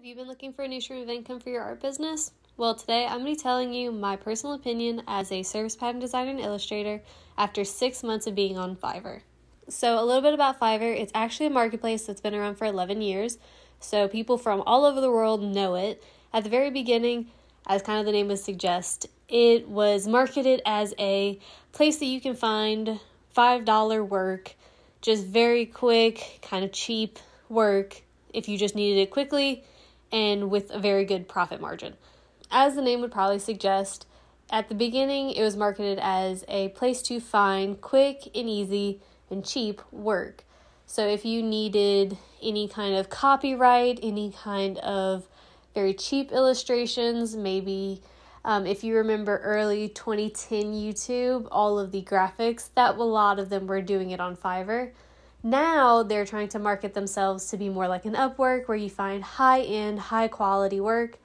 Have you been looking for a new stream of income for your art business? Well, today I'm going to be telling you my personal opinion as a service pattern designer and illustrator after 6 months of being on Fiverr. So a little bit about Fiverr. It's actually a marketplace that's been around for 11 years, so people from all over the world know it. At the very beginning, as kind of the name would suggest, it was marketed as a place that you can find $5 work, just very quick, kind of cheap work if you just needed it quickly, and with a very good profit margin. As the name would probably suggest, at the beginning it was marketed as a place to find quick and easy and cheap work. So if you needed any kind of copyright, any kind of very cheap illustrations, maybe if you remember early 2010 YouTube, all of the graphics, that a lot of them were doing it on Fiverr. Now they're trying to market themselves to be more like an Upwork, where you find high-end, high-quality work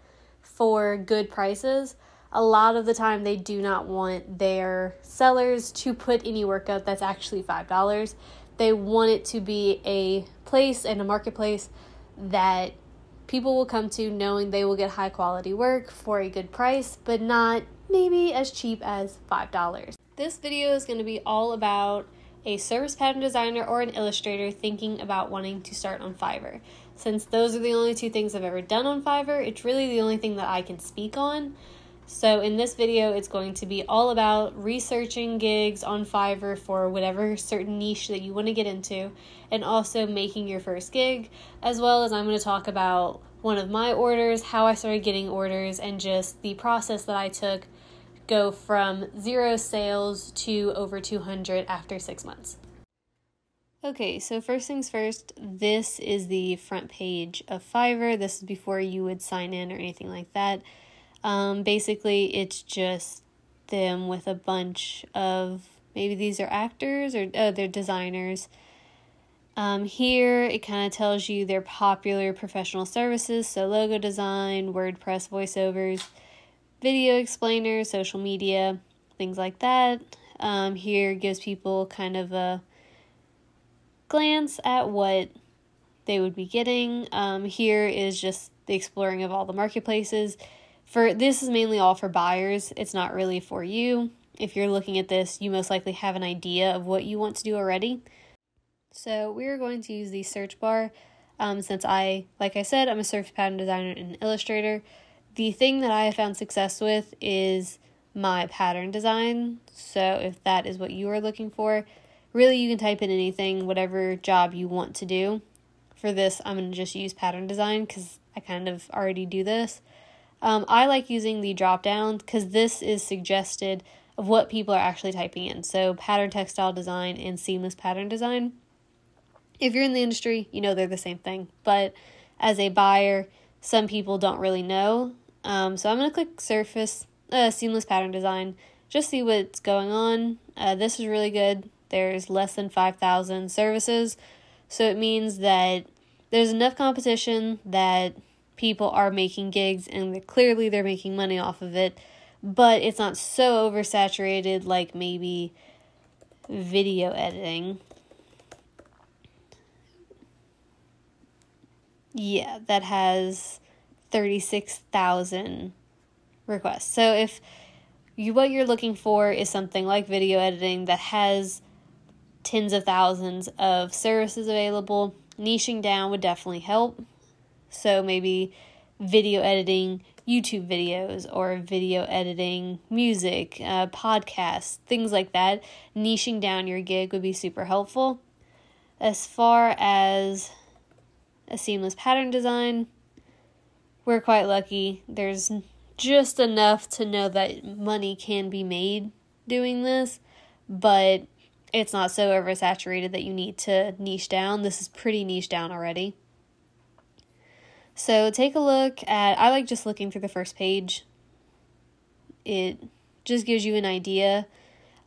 for good prices. A lot of the time they do not want their sellers to put any work up that's actually $5. They want it to be a place and a marketplace that people will come to knowing they will get high-quality work for a good price, but not maybe as cheap as $5. This video is going to be all about a service pattern designer or an illustrator thinking about wanting to start on Fiverr. Since those are the only two things I've ever done on Fiverr, it's really the only thing that I can speak on. So in this video, it's going to be all about researching gigs on Fiverr for whatever certain niche that you want to get into, and also making your first gig, as well as I'm going to talk about one of my orders, how I started getting orders, and just the process that I took go from 0 sales to over 200 after 6 months. Okay, so first things first, this is the front page of Fiverr. This is before you would sign in or anything like that. Basically, it's just them with a bunch of, maybe these are actors or they're designers. Here, it kind of tells you their popular professional services, so logo design, WordPress voiceovers, video explainers, social media, things like that. Here gives people kind of a glance at what they would be getting. Here is just the exploring of all the marketplaces. This is mainly all for buyers. It's not really for you. If you're looking at this, you most likely have an idea of what you want to do already. So we're going to use the search bar. Since like I said, I'm a service pattern designer and illustrator. The thing that I have found success with is my pattern design. So if that is what you are looking for, really you can type in anything, whatever job you want to do. For this, I'm going to just use pattern design because I kind of already do this. I like using the drop down because this is suggested of what people are actually typing in. So pattern textile design and seamless pattern design. If you're in the industry, you know they're the same thing. But as a buyer, some people don't really know. So I'm going to click seamless pattern design, just see what's going on. This is really good. There's less than 5,000 services. So it means that there's enough competition that people are making gigs and clearly they're making money off of it, but it's not so oversaturated like maybe video editing. Yeah, that has 36,000 requests. So if what you're looking for is something like video editing that has tens of thousands of services available, niching down would definitely help. So maybe video editing YouTube videos or video editing music, podcasts, things like that. Niching down your gig would be super helpful. As far as a seamless pattern design, we're quite lucky. There's just enough to know that money can be made doing this, but it's not so oversaturated that you need to niche down. This is pretty niche down already. So take a look at, I like just looking through the first page. It just gives you an idea.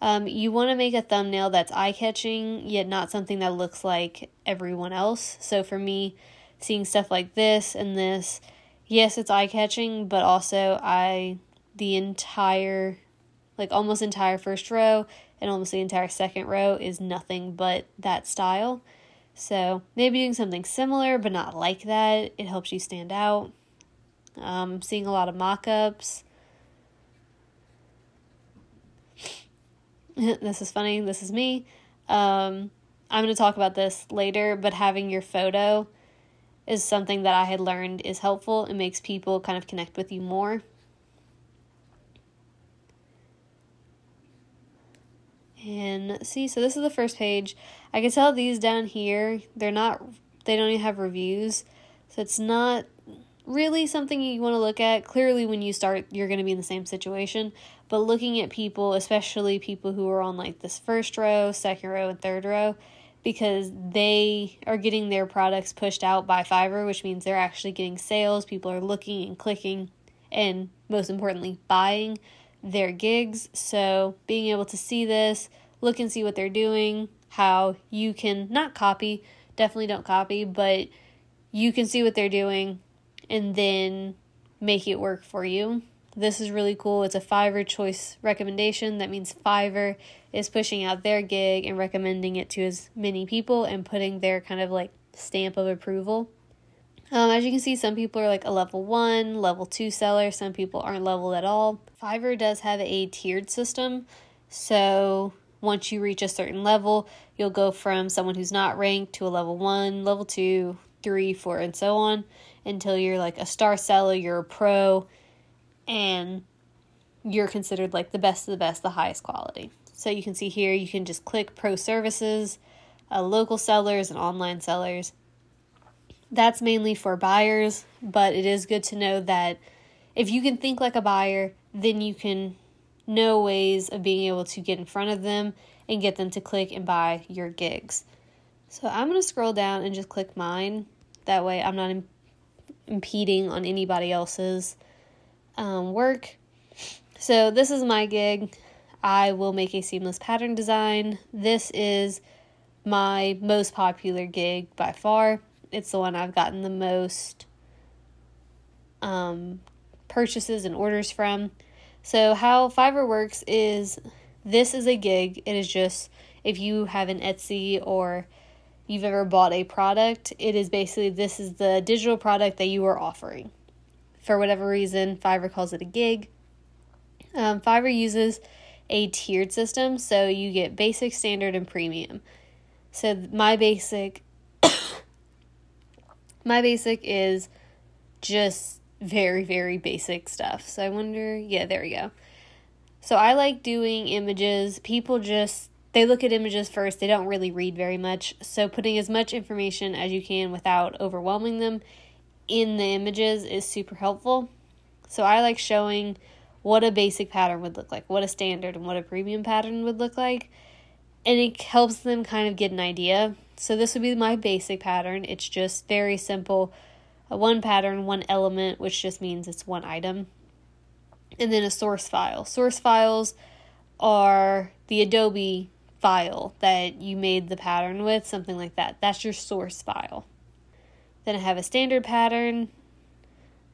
You want to make a thumbnail that's eye-catching, yet not something that looks like everyone else. So for me, seeing stuff like this and this, yes, it's eye-catching, but also the entire, like almost entire first row and almost the entire second row is nothing but that style. So maybe doing something similar but not like that. It helps you stand out. Seeing a lot of mock-ups. This is funny. This is me. I'm going to talk about this later, but having your photo is something that I had learned is helpful. It makes people kind of connect with you more. And see, so this is the first page. I can tell these down here, they don't even have reviews. So it's not really something you want to look at. Clearly when you start, you're going to be in the same situation. But looking at people, especially people who are on like this first row, second row, and third row, because they are getting their products pushed out by Fiverr, which means they're actually getting sales. People are looking and clicking and, most importantly, buying their gigs. So being able to see this, look and see what they're doing, how you can not copy, definitely don't copy, but you can see what they're doing and then make it work for you. This is really cool. It's a Fiverr choice recommendation. That means Fiverr is pushing out their gig and recommending it to as many people and putting their kind of like stamp of approval. As you can see, some people are like a level 1, level 2 seller. Some people aren't leveled at all. Fiverr does have a tiered system. So once you reach a certain level, you'll go from someone who's not ranked to a level 1, level 2, 3, 4, and so on until you're like a star seller, you're a pro, and you're considered like the best of the best, the highest quality. So you can see here, you can just click pro services, local sellers, and online sellers. That's mainly for buyers, but it is good to know that if you can think like a buyer, then you can know ways of being able to get in front of them and get them to click and buy your gigs. So I'm going to scroll down and just click mine. That way I'm not impeding on anybody else's work. So this is my gig. I will make a seamless pattern design. This is my most popular gig by far. It's the one I've gotten the most purchases and orders from. So how Fiverr works is this is a gig. It is just if you have an Etsy or you've ever bought a product, it is basically this is the digital product that you are offering. For whatever reason, Fiverr calls it a gig. Fiverr uses a tiered system, so you get basic, standard, and premium. So my basic is just very, very basic stuff. So I wonder, yeah, there we go. So I like doing images. People just, they look at images first. They don't really read very much. So putting as much information as you can without overwhelming them in the images is super helpful. So I like showing what a basic pattern would look like, what a standard and what a premium pattern would look like, and it helps them kind of get an idea. So this would be my basic pattern. It's just very simple, one pattern, one element, which just means it's one item. And then a source file. Source files are the Adobe file that you made the pattern with, something like that. That's your source file. Then I have a standard pattern,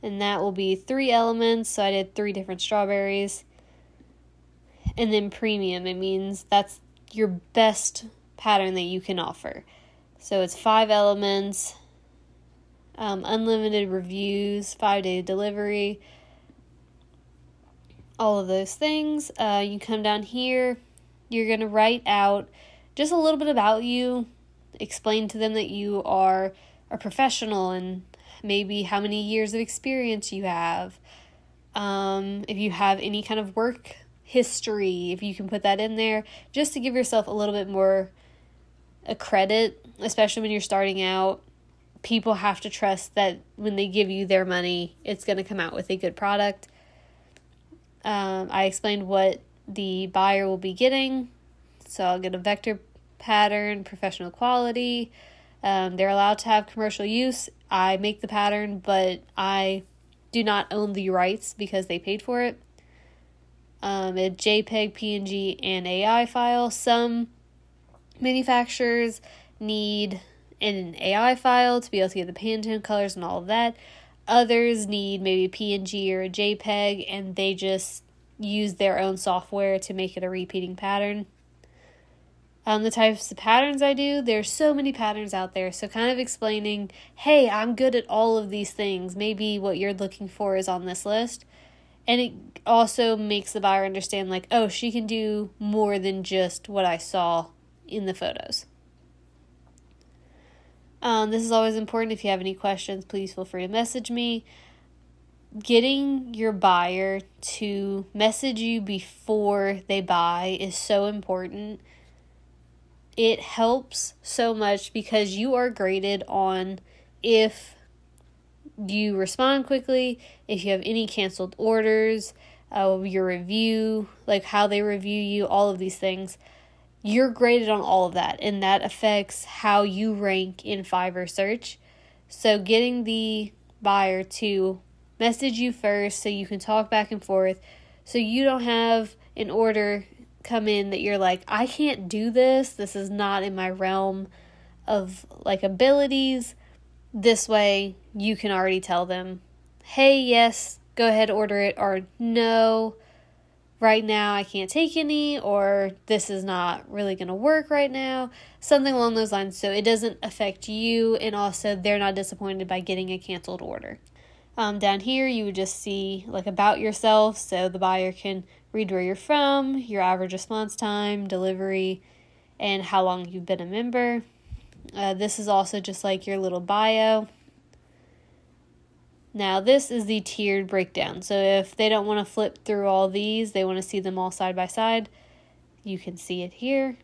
and that will be 3 elements. So I did 3 different strawberries. And then premium, it means that's your best pattern that you can offer. So it's 5 elements, unlimited reviews, 5-day delivery, all of those things. You come down here, you're going to write out just a little bit about you, explain to them that you are a professional and maybe how many years of experience you have, if you have any kind of work history, if you can put that in there, just to give yourself a little bit more a credit, especially when you're starting out. People have to trust that when they give you their money, it's going to come out with a good product. I explained what the buyer will be getting, so I'll get a vector pattern, professional quality. They're allowed to have commercial use. I make the pattern, but I do not own the rights because they paid for it. A JPEG, PNG, and AI file. Some manufacturers need an AI file to be able to get the Pantone colors and all of that. Others need maybe a PNG or a JPEG, and they just use their own software to make it a repeating pattern. the types of patterns I do. There's so many patterns out there. So kind of explaining, hey, I'm good at all of these things. Maybe what you're looking for is on this list. And it also makes the buyer understand, like, oh, she can do more than just what I saw in the photos. This is always important. If you have any questions, please feel free to message me. Getting your buyer to message you before they buy is so important. It helps so much because you are graded on if you respond quickly, if you have any canceled orders, your review, like how they review you, all of these things. You're graded on all of that, and that affects how you rank in Fiverr search. So getting the buyer to message you first so you can talk back and forth, so you don't have an order come in that you're like, I can't do this. This is not in my realm of like abilities. This way you can already tell them, hey, yes, go ahead, order it, or no, right now I can't take any, or this is not really going to work right now. Something along those lines, so it doesn't affect you, and also they're not disappointed by getting a canceled order. Down here, you would just see like about yourself, so the buyer can read where you're from, your average response time, delivery, and how long you've been a member. This is also just like your little bio. Now, this is the tiered breakdown. So if they don't want to flip through all these, they want to see them all side by side, you can see it here.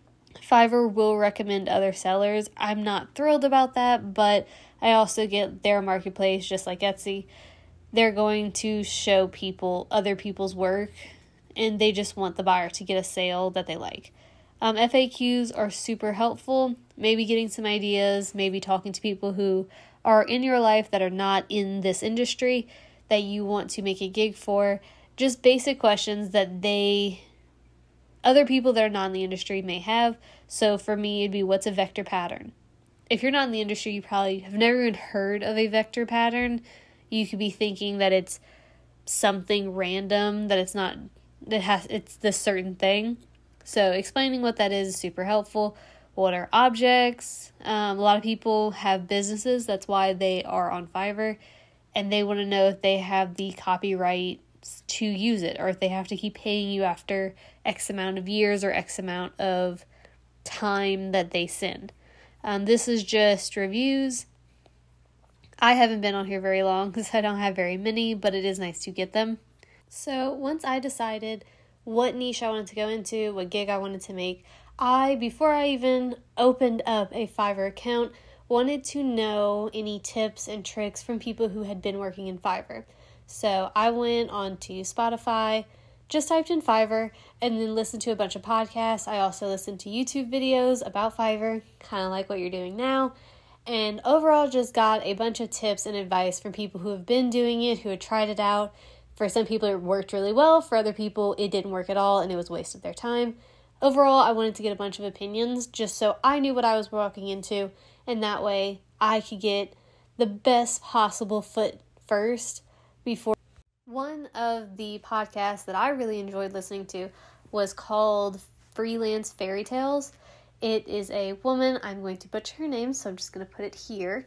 Fiverr will recommend other sellers. I'm not thrilled about that, but I also get their marketplace, just like Etsy. They're going to show people other people's work, and they just want the buyer to get a sale that they like. FAQs are super helpful. Maybe getting some ideas, maybe talking to people who are in your life that are not in this industry that you want to make a gig for. Just basic questions that other people that are not in the industry may have. So for me, it'd be, what's a vector pattern? If you're not in the industry, you probably have never even heard of a vector pattern. You could be thinking that it's something random, that it's not, it's this certain thing. So explaining what that is super helpful. What are objects? A lot of people have businesses. That's why they are on Fiverr, and they want to know if they have the copyright to use it, or if they have to keep paying you after X amount of years or X amount of time that they send. This is just reviews. I haven't been on here very long because I don't have very many, but it is nice to get them. So once I decided what niche I wanted to go into, what gig I wanted to make, before I even opened up a Fiverr account, wanted to know any tips and tricks from people who had been working in Fiverr. So I went onto Spotify, just typed in Fiverr, and then listened to a bunch of podcasts. I also listened to YouTube videos about Fiverr, kind of like what you're doing now, and overall just got a bunch of tips and advice from people who have been doing it, who had tried it out. For some people, it worked really well. For other people, it didn't work at all, and it was a waste of their time. Overall, I wanted to get a bunch of opinions just so I knew what I was walking into, and that way I could get the best possible foot first before. One of the podcasts that I really enjoyed listening to was called Freelance Fairy Tales. It is a woman, I'm going to butcher her name, so I'm just going to put it here.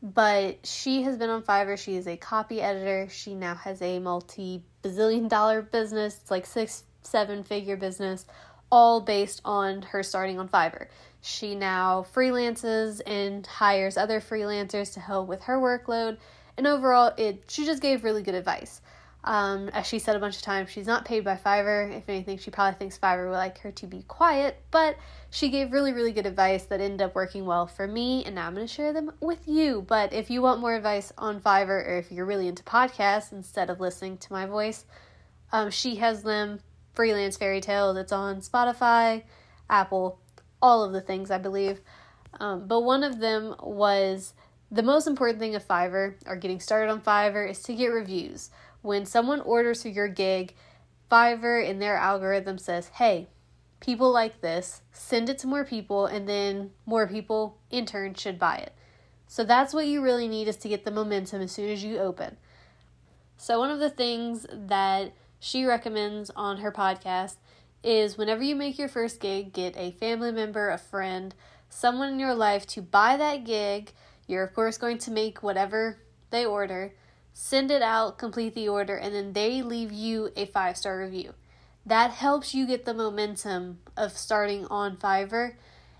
But she has been on Fiverr. She is a copy editor. She now has a multi-bazillion dollar business. It's like 6-7 figure business, all based on her starting on Fiverr. She now freelances and hires other freelancers to help with her workload. And overall, she just gave really good advice. As she said a bunch of times, she's not paid by Fiverr. If anything, she probably thinks Fiverr would like her to be quiet, but she gave really, really good advice that ended up working well for me, and now I'm going to share them with you. But if you want more advice on Fiverr, or if you're really into podcasts instead of listening to my voice, she has them, Freelance Fairy Tales. It's on Spotify, Apple, all of the things, I believe. But one of them was, the most important thing of Fiverr, or getting started on Fiverr, is to get reviews. When someone orders for your gig, Fiverr in their algorithm says, hey, people like this, send it to more people, and then more people in turn should buy it. So that's what you really need, is to get the momentum as soon as you open. So one of the things that she recommends on her podcast is whenever you make your first gig, get a family member, a friend, someone in your life to buy that gig. You're of course going to make whatever they order, send it out, complete the order, and then they leave you a 5-star review. That helps you get the momentum of starting on Fiverr,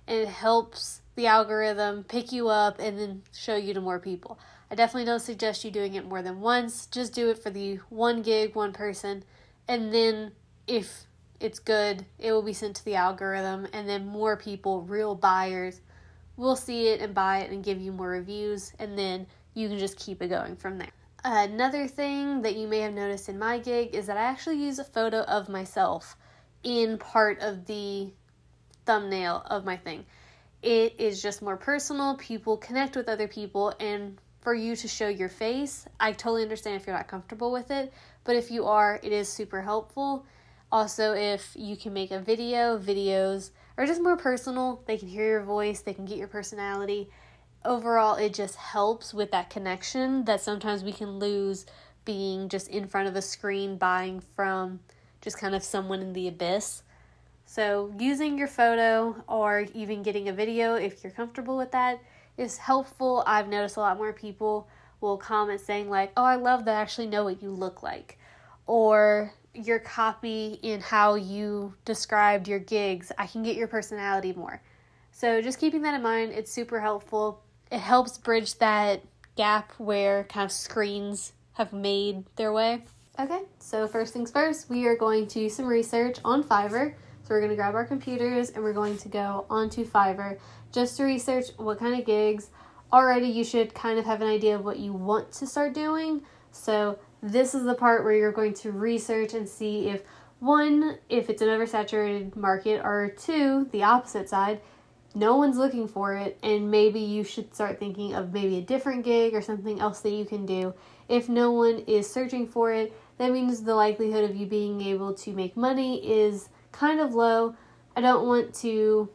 and it helps the algorithm pick you up and then show you to more people. I definitely don't suggest you doing it more than once. Just do it for the one gig, one person, and then if it's good, it will be sent to the algorithm, and then more people, real buyers, will see it and buy it and give you more reviews, and then you can just keep it going from there. Another thing that you may have noticed in my gig is that I actually use a photo of myself in part of the thumbnail of my thing. It is just more personal. People connect with other people, and for you to show your face, I totally understand if you're not comfortable with it, but if you are, it is super helpful. Also, if you can make a video, videos are just more personal. They can hear your voice, they can get your personality. Overall, it just helps with that connection that sometimes we can lose being just in front of a screen, buying from just kind of someone in the abyss. So using your photo or even getting a video, if you're comfortable with that, is helpful. I've noticed a lot more people will comment saying like, oh, I love that I actually know what you look like. Or your copy in how you described your gigs. I can get your personality more. So just keeping that in mind, it's super helpful. It helps bridge that gap where kind of screens have made their way. Okay, so first things first, we are going to do some research on Fiverr. So we're going to grab our computers and we're going to go onto Fiverr just to research what kind of gigs. Already you should kind of have an idea of what you want to start doing. So this is the part where you're going to research and see if, one, if it's an oversaturated market, or two, the opposite side, no one's looking for it, and maybe you should start thinking of maybe a different gig or something else that you can do. If no one is searching for it, that means the likelihood of you being able to make money is kind of low. I don't want to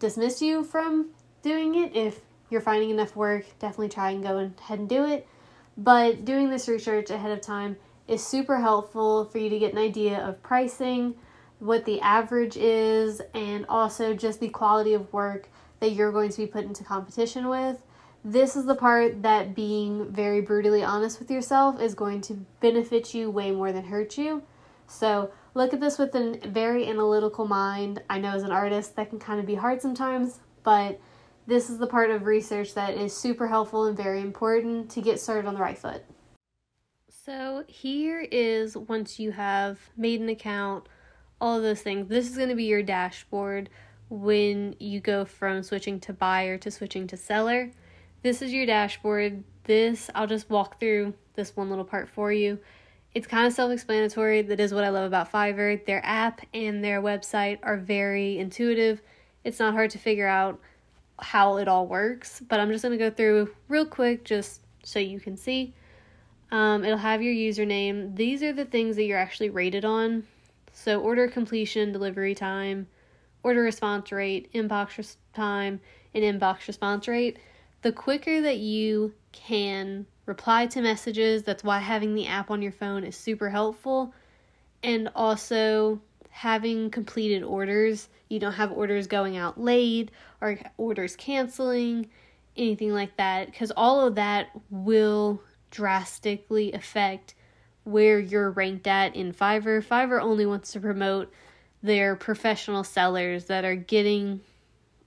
dismiss you from doing it. If you're finding enough work, definitely try and go ahead and do it. But doing this research ahead of time is super helpful for you to get an idea of pricing, what the average is, and also just the quality of work that you're going to be put into competition with. This is the part that being very brutally honest with yourself is going to benefit you way more than hurt you. So look at this with a very analytical mind. I know as an artist that can kind of be hard sometimes, but this is the part of research that is super helpful and very important to get started on the right foot. So here is, once you have made an account, all of those things, this is going to be your dashboard when you go from switching to buyer to switching to seller. This is your dashboard. This, I'll just walk through this one little part for you. It's kind of self-explanatory. That is what I love about Fiverr. Their app and their website are very intuitive. It's not hard to figure out how it all works, but I'm just going to go through real quick just so you can see. It'll have your username. These are the things that you're actually rated on. So order completion, delivery time, order response rate, inbox time, and inbox response rate. The quicker that you can reply to messages, that's why having the app on your phone is super helpful. And also having completed orders. You don't have orders going out late or orders canceling, anything like that, because all of that will drastically affect where you're ranked at in Fiverr. Fiverr only wants to promote their professional sellers that are getting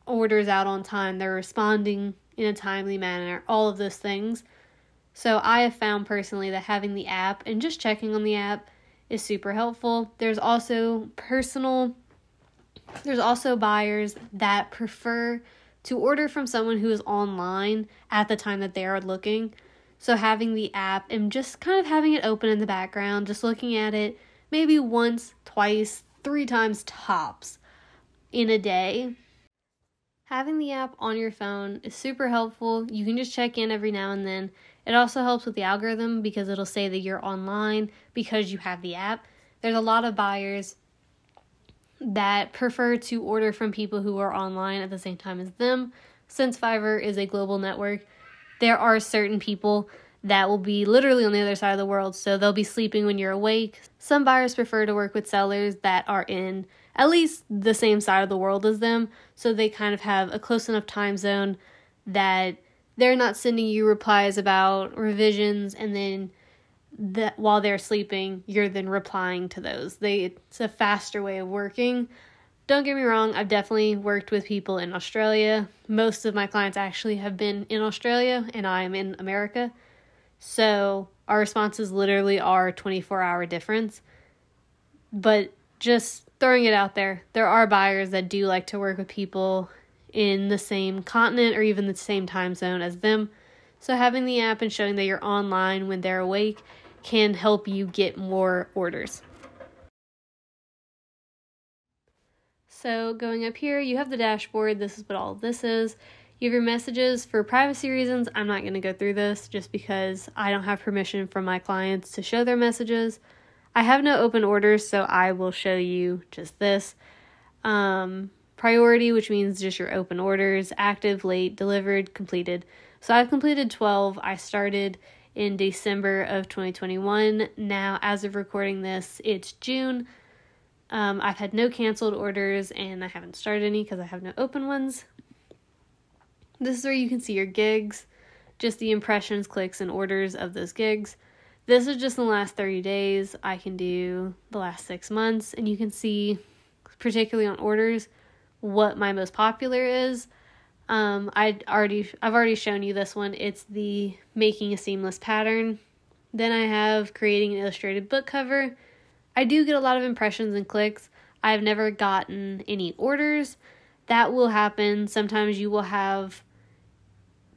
orders out on time, they're responding in a timely manner, all of those things. So I have found personally that having the app and just checking on the app is super helpful. There's also buyers that prefer to order from someone who is online at the time that they are looking. So having the app and just kind of having it open in the background, just looking at it maybe once, twice, 3 times tops in a day. Having the app on your phone is super helpful. You can just check in every now and then. It also helps with the algorithm because it'll say that you're online because you have the app. There's a lot of buyers that prefer to order from people who are online at the same time as them. Since Fiverr is a global network, there are certain people that will be literally on the other side of the world, so they'll be sleeping when you're awake. Some buyers prefer to work with sellers that are in at least the same side of the world as them. So they kind of have a close enough time zone that they're not sending you replies about revisions, and then that while they're sleeping, you're then replying to those. It's a faster way of working. Don't get me wrong, I've definitely worked with people in Australia. Most of my clients actually have been in Australia, and I'm in America. So our responses literally are a 24-hour difference. But just throwing it out there, there are buyers that do like to work with people in the same continent or even the same time zone as them. So having the app and showing that you're online when they're awake can help you get more orders. So going up here, you have the dashboard. This is what all this is. You have your messages. For privacy reasons, I'm not going to go through this just because I don't have permission from my clients to show their messages. I have no open orders, so I will show you just this. Priority, which means just your open orders: active, late, delivered, completed. So I've completed 12. I started in December of 2021. Now, as of recording this, it's June. I've had no canceled orders, and I haven't started any because I have no open ones. This is where you can see your gigs, just the impressions, clicks, and orders of those gigs. This is just in the last 30 days. I can do the last 6 months, and you can see, particularly on orders, what my most popular is. I've already shown you this one. It's the making a seamless pattern. Then I have creating an illustrated book cover. I do get a lot of impressions and clicks. I've never gotten any orders. That will happen. Sometimes you will have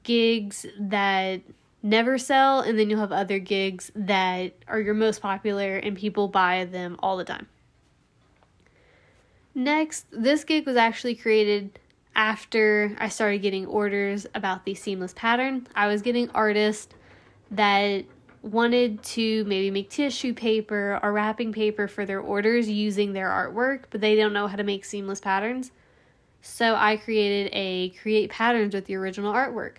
gigs that never sell, and then you'll have other gigs that are your most popular and people buy them all the time. Next, this gig was actually created after I started getting orders about the seamless pattern. I was getting artists that wanted to maybe make tissue paper or wrapping paper for their orders using their artwork, but they don't know how to make seamless patterns. So I created a create patterns with the original artwork.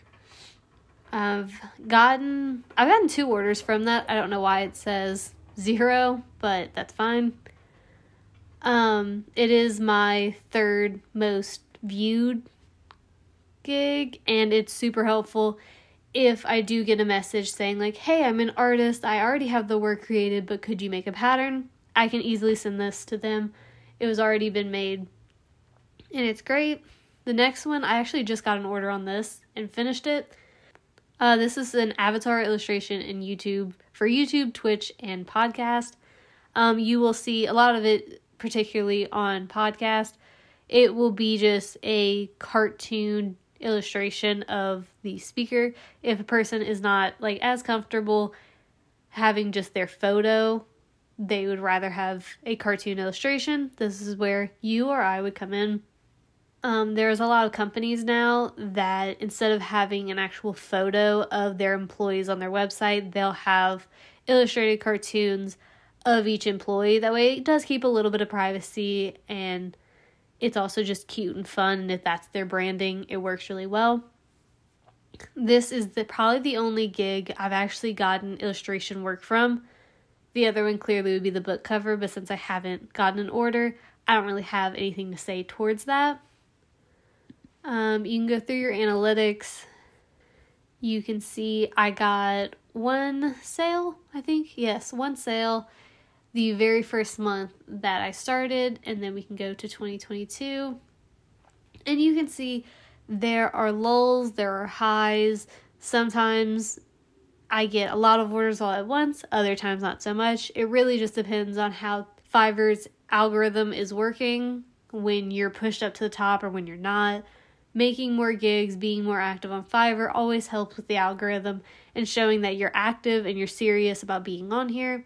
I've gotten 2 orders from that. I don't know why it says 0, but that's fine. It is my 3rd most viewed gig, and it's super helpful. If I do get a message saying like, hey, I'm an artist, I already have the work created, but could you make a pattern? I can easily send this to them. It was already been made, and it's great. The next one, I actually just got an order on this and finished it. This is an avatar illustration in YouTube for YouTube, Twitch, and podcast. You will see a lot of it, particularly on podcast. It will be just a cartoon illustration of the speaker. If a person is not like as comfortable having just their photo, they would rather have a cartoon illustration. This is where you or I would come in. There's a lot of companies now that instead of having an actual photo of their employees on their website, they'll have illustrated cartoons of each employee. That way it does keep a little bit of privacy, and it's also just cute and fun, and if that's their branding, it works really well. This is probably the only gig I've actually gotten illustration work from. The other one clearly would be the book cover, but since I haven't gotten an order, I don't really have anything to say towards that. You can go through your analytics. You can see I got 1 sale, I think. Yes, 1 sale the very first month that I started, and then we can go to 2022. And you can see there are lulls, there are highs. Sometimes I get a lot of orders all at once, other times not so much. It really just depends on how Fiverr's algorithm is working, when you're pushed up to the top or when you're not. Making more gigs, being more active on Fiverr always helps with the algorithm and showing that you're active and you're serious about being on here.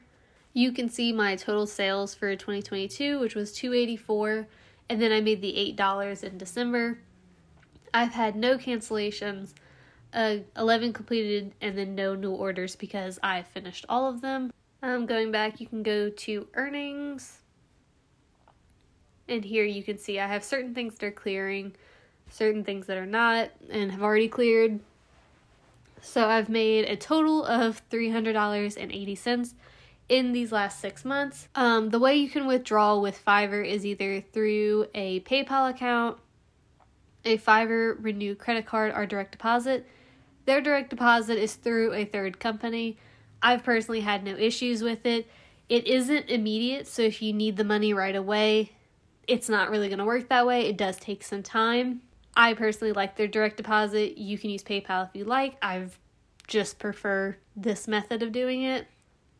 You can see my total sales for 2022, which was $284, and then I made the $8 in December. I've had no cancellations, 11 completed, and then no new orders because I finished all of them. Going back, you can go to earnings, and here you can see I have certain things that are clearing, certain things that are not, and have already cleared. So I've made a total of $300.80. in these last 6 months. The way you can withdraw with Fiverr is either through a PayPal account, a Fiverr Renew credit card, or direct deposit. Their direct deposit is through a third company. I've personally had no issues with it. It isn't immediate, so if you need the money right away, it's not really going to work that way. It does take some time. I personally like their direct deposit. You can use PayPal if you like. I just prefer this method of doing it.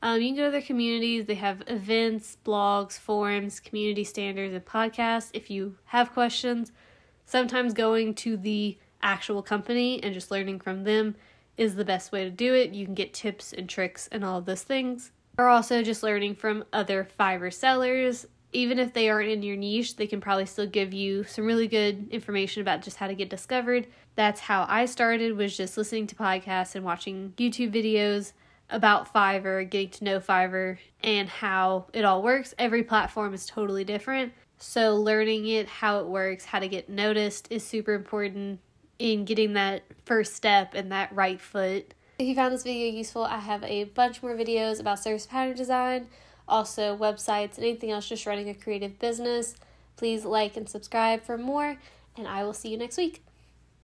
You can go to their communities. They have events, blogs, forums, community standards, and podcasts. If you have questions, sometimes going to the actual company and just learning from them is the best way to do it. You can get tips and tricks and all of those things. Or also just learning from other Fiverr sellers. Even if they aren't in your niche, they can probably still give you some really good information about just how to get discovered. That's how I started, was just listening to podcasts and watching YouTube videos about Fiverr, getting to know Fiverr and how it all works. Every platform is totally different. So learning it, how it works, how to get noticed is super important in getting that first step and that right foot. If you found this video useful, I have a bunch more videos about service pattern design, also websites, and anything else just running a creative business. Please like and subscribe for more, and I will see you next week.